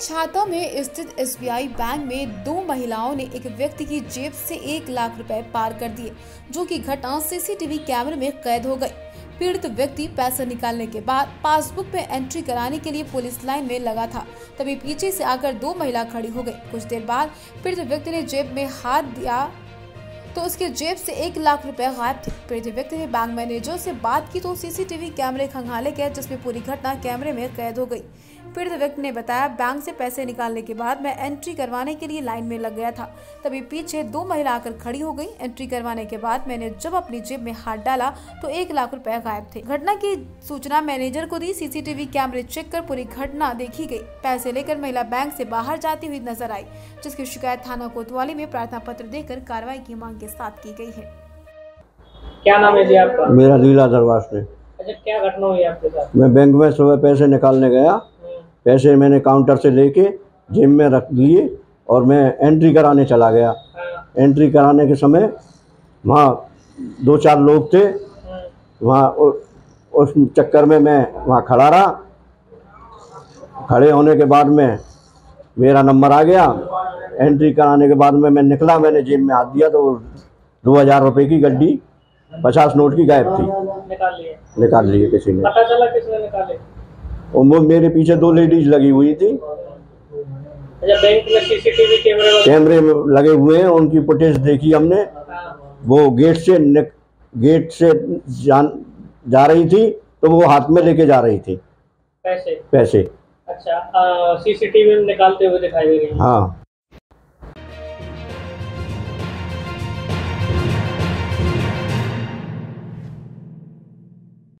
छाता में स्थित एसबीआई बैंक में दो महिलाओं ने एक व्यक्ति की जेब से 1 लाख रुपए पार कर दिए, जो कि घटना सीसीटीवी कैमरे में कैद हो गई। पीड़ित व्यक्ति पैसा निकालने के बाद पासबुक में एंट्री कराने के लिए पुलिस लाइन में लगा था, तभी पीछे से आकर दो महिला खड़ी हो गई। कुछ देर बाद पीड़ित व्यक्ति ने जेब में हाथ दिया तो उसके जेब से 1 लाख रुपए गायब थे। पीड़ित व्यक्ति ने बैंक मैनेजर से बात की तो सीसीटीवी कैमरे खंगाले गए, जिसमें पूरी घटना कैमरे में कैद हो गई। पीड़ित व्यक्ति ने बताया, बैंक से पैसे निकालने के बाद मैं एंट्री करवाने के लिए लाइन में लग गया था, तभी पीछे दो महिला आकर खड़ी हो गई। एंट्री करवाने के बाद मैंने जब अपनी जेब में हाथ डाला तो 1 लाख रुपए गायब थे। घटना की सूचना मैनेजर को दी। सीसीटीवी कैमरे चेक कर पूरी घटना देखी गई। पैसे लेकर महिला बैंक से बाहर जाती हुई नजर आई, जिसकी शिकायत थाना कोतवाली में प्रार्थना पत्र देकर कार्रवाई की मांग साथ की गई है। क्या नाम है जी आपका? मेरा लीला दरवाजे। अच्छा, क्या घटना हुई आपके साथ? मैं बैंक में सुबह पैसे निकालने गया, पैसे मैंने काउंटर से लेके जेब में रख लिए और मैं एंट्री कराने चला गया। एंट्री कराने के समय वहाँ 2-4 लोग थे, वहाँ उस चक्कर में मैं वहाँ खड़ा रहा। खड़े होने के बाद में मेरा नंबर आ गया। एंट्री कराने के बाद में मैं निकला, मैंने जेब में हाथ दिया तो 2000 रुपए की गड्डी 50 नोट की गायब थी। निकाल लिए किसी ने। पता चला किसने निकाले? वो मेरे पीछे 2 लेडीज लगी हुई थी। बैंक में सीसीटीवी कैमरे लगे हुए हैं, उनकी फुटेज देखी हमने। वो गेट से जा रही थी तो वो हाथ में लेके जा रही थी पैसे। अच्छा, सीसीटीवी में निकालते हुए दिखाई दे रही है। हाँ।